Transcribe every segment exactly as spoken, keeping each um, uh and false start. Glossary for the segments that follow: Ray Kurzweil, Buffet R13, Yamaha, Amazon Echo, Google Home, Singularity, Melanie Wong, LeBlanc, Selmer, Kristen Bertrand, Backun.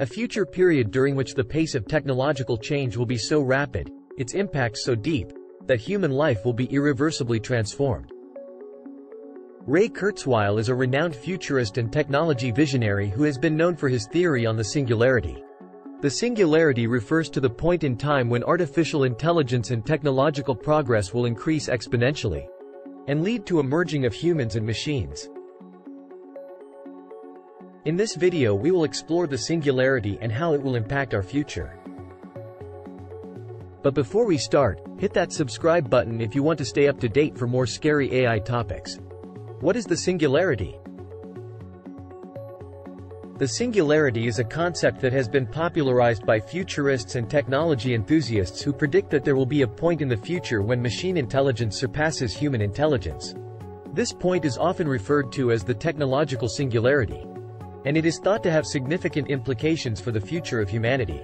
A future period during which the pace of technological change will be so rapid, its impact so deep, that human life will be irreversibly transformed. Ray Kurzweil is a renowned futurist and technology visionary who has been known for his theory on the singularity. The singularity refers to the point in time when artificial intelligence and technological progress will increase exponentially and lead to a merging of humans and machines. In this video, we will explore the singularity and how it will impact our future. But before we start, hit that subscribe button if you want to stay up to date for more scary A I topics. What is the singularity? The singularity is a concept that has been popularized by futurists and technology enthusiasts who predict that there will be a point in the future when machine intelligence surpasses human intelligence. This point is often referred to as the technological singularity, and it is thought to have significant implications for the future of humanity.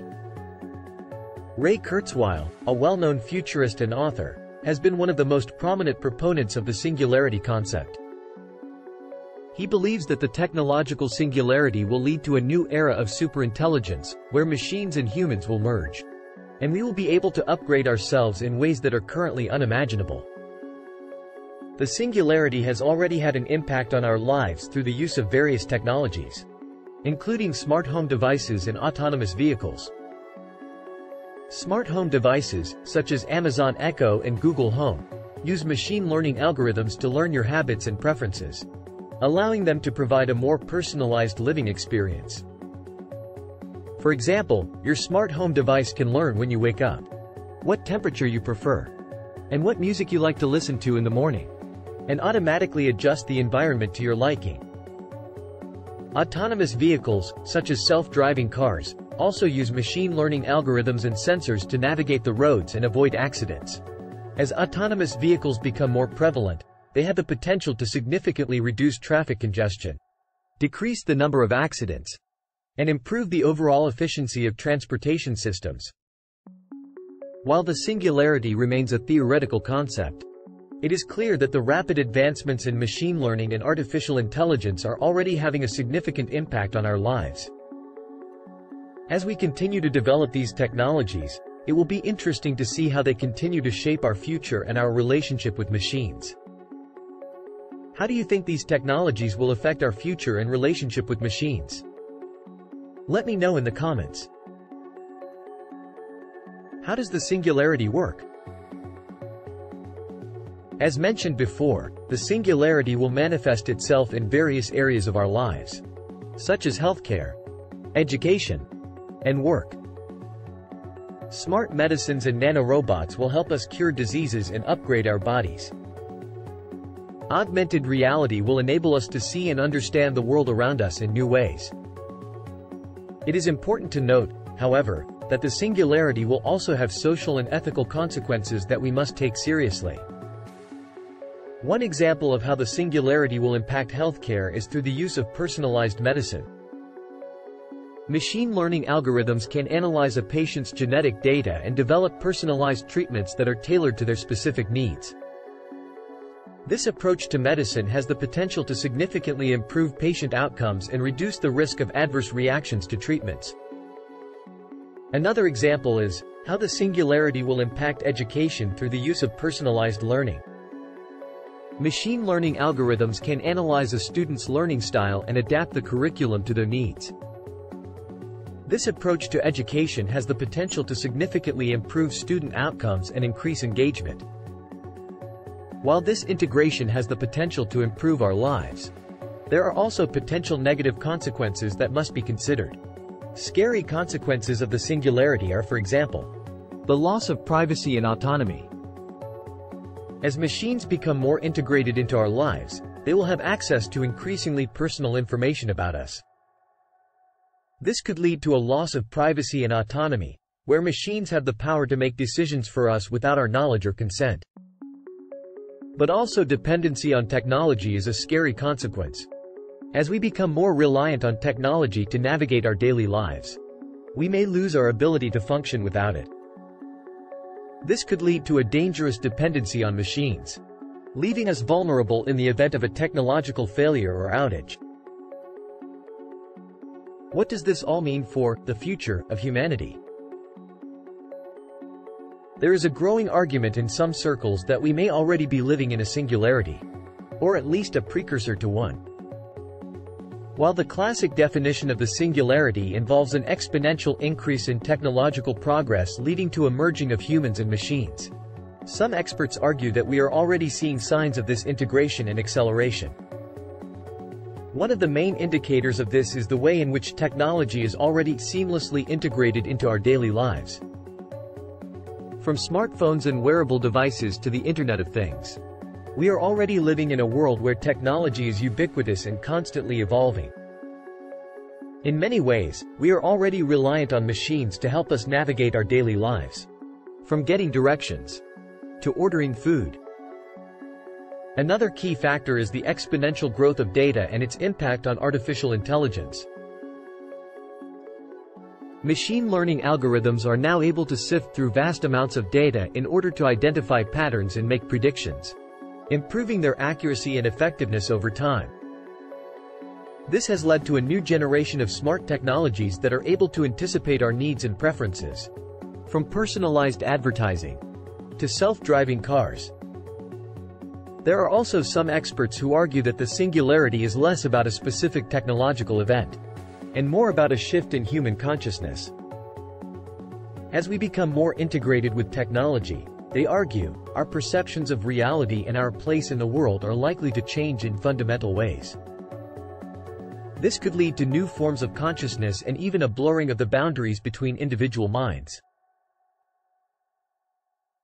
Ray Kurzweil, a well-known futurist and author, has been one of the most prominent proponents of the singularity concept. He believes that the technological singularity will lead to a new era of superintelligence, where machines and humans will merge, and we will be able to upgrade ourselves in ways that are currently unimaginable. The singularity has already had an impact on our lives through the use of various technologies, including smart home devices and autonomous vehicles. Smart home devices, such as Amazon Echo and Google Home, use machine learning algorithms to learn your habits and preferences, allowing them to provide a more personalized living experience. For example, your smart home device can learn when you wake up, what temperature you prefer, and what music you like to listen to in the morning, and automatically adjust the environment to your liking. Autonomous vehicles, such as self-driving cars, also use machine learning algorithms and sensors to navigate the roads and avoid accidents. As autonomous vehicles become more prevalent, they have the potential to significantly reduce traffic congestion, decrease the number of accidents, and improve the overall efficiency of transportation systems. While the singularity remains a theoretical concept, it is clear that the rapid advancements in machine learning and artificial intelligence are already having a significant impact on our lives. As we continue to develop these technologies, it will be interesting to see how they continue to shape our future and our relationship with machines. How do you think these technologies will affect our future and relationship with machines? Let me know in the comments. How does the singularity work? As mentioned before, the singularity will manifest itself in various areas of our lives, such as healthcare, education, and work. Smart medicines and nanorobots will help us cure diseases and upgrade our bodies. Augmented reality will enable us to see and understand the world around us in new ways. It is important to note, however, that the singularity will also have social and ethical consequences that we must take seriously. One example of how the singularity will impact healthcare is through the use of personalized medicine. Machine learning algorithms can analyze a patient's genetic data and develop personalized treatments that are tailored to their specific needs. This approach to medicine has the potential to significantly improve patient outcomes and reduce the risk of adverse reactions to treatments. Another example is how the singularity will impact education through the use of personalized learning. Machine learning algorithms can analyze a student's learning style and adapt the curriculum to their needs. This approach to education has the potential to significantly improve student outcomes and increase engagement. While this integration has the potential to improve our lives, there are also potential negative consequences that must be considered. Scary consequences of the singularity are, for example, the loss of privacy and autonomy. As machines become more integrated into our lives, they will have access to increasingly personal information about us. This could lead to a loss of privacy and autonomy, where machines have the power to make decisions for us without our knowledge or consent. But also dependency on technology is a scary consequence. As we become more reliant on technology to navigate our daily lives, we may lose our ability to function without it. This could lead to a dangerous dependency on machines, leaving us vulnerable in the event of a technological failure or outage. What does this all mean for the future of humanity? There is a growing argument in some circles that we may already be living in a singularity, or at least a precursor to one. While the classic definition of the singularity involves an exponential increase in technological progress leading to a merging of humans and machines, some experts argue that we are already seeing signs of this integration and acceleration. One of the main indicators of this is the way in which technology is already seamlessly integrated into our daily lives. From smartphones and wearable devices to the Internet of Things, we are already living in a world where technology is ubiquitous and constantly evolving. In many ways, we are already reliant on machines to help us navigate our daily lives, from getting directions to ordering food. Another key factor is the exponential growth of data and its impact on artificial intelligence. Machine learning algorithms are now able to sift through vast amounts of data in order to identify patterns and make predictions, improving their accuracy and effectiveness over time. This has led to a new generation of smart technologies that are able to anticipate our needs and preferences, from personalized advertising to self-driving cars. There are also some experts who argue that the singularity is less about a specific technological event, and more about a shift in human consciousness. As we become more integrated with technology, they argue, our perceptions of reality and our place in the world are likely to change in fundamental ways. This could lead to new forms of consciousness and even a blurring of the boundaries between individual minds.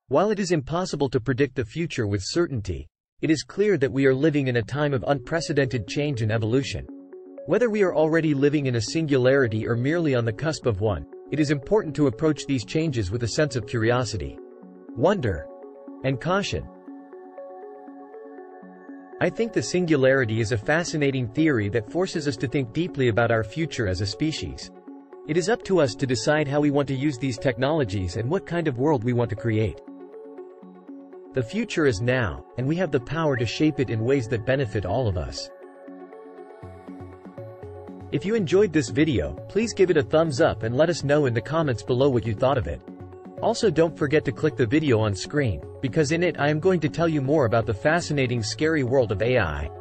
While it is impossible to predict the future with certainty, it is clear that we are living in a time of unprecedented change and evolution. Whether we are already living in a singularity or merely on the cusp of one, it is important to approach these changes with a sense of curiosity, wonder, and caution. I think the singularity is a fascinating theory that forces us to think deeply about our future as a species. It is up to us to decide how we want to use these technologies and what kind of world we want to create. The future is now, and we have the power to shape it in ways that benefit all of us. If you enjoyed this video, please give it a thumbs up and let us know in the comments below what you thought of it. Also, don't forget to click the video on screen, because in it I am going to tell you more about the fascinating, scary world of A I.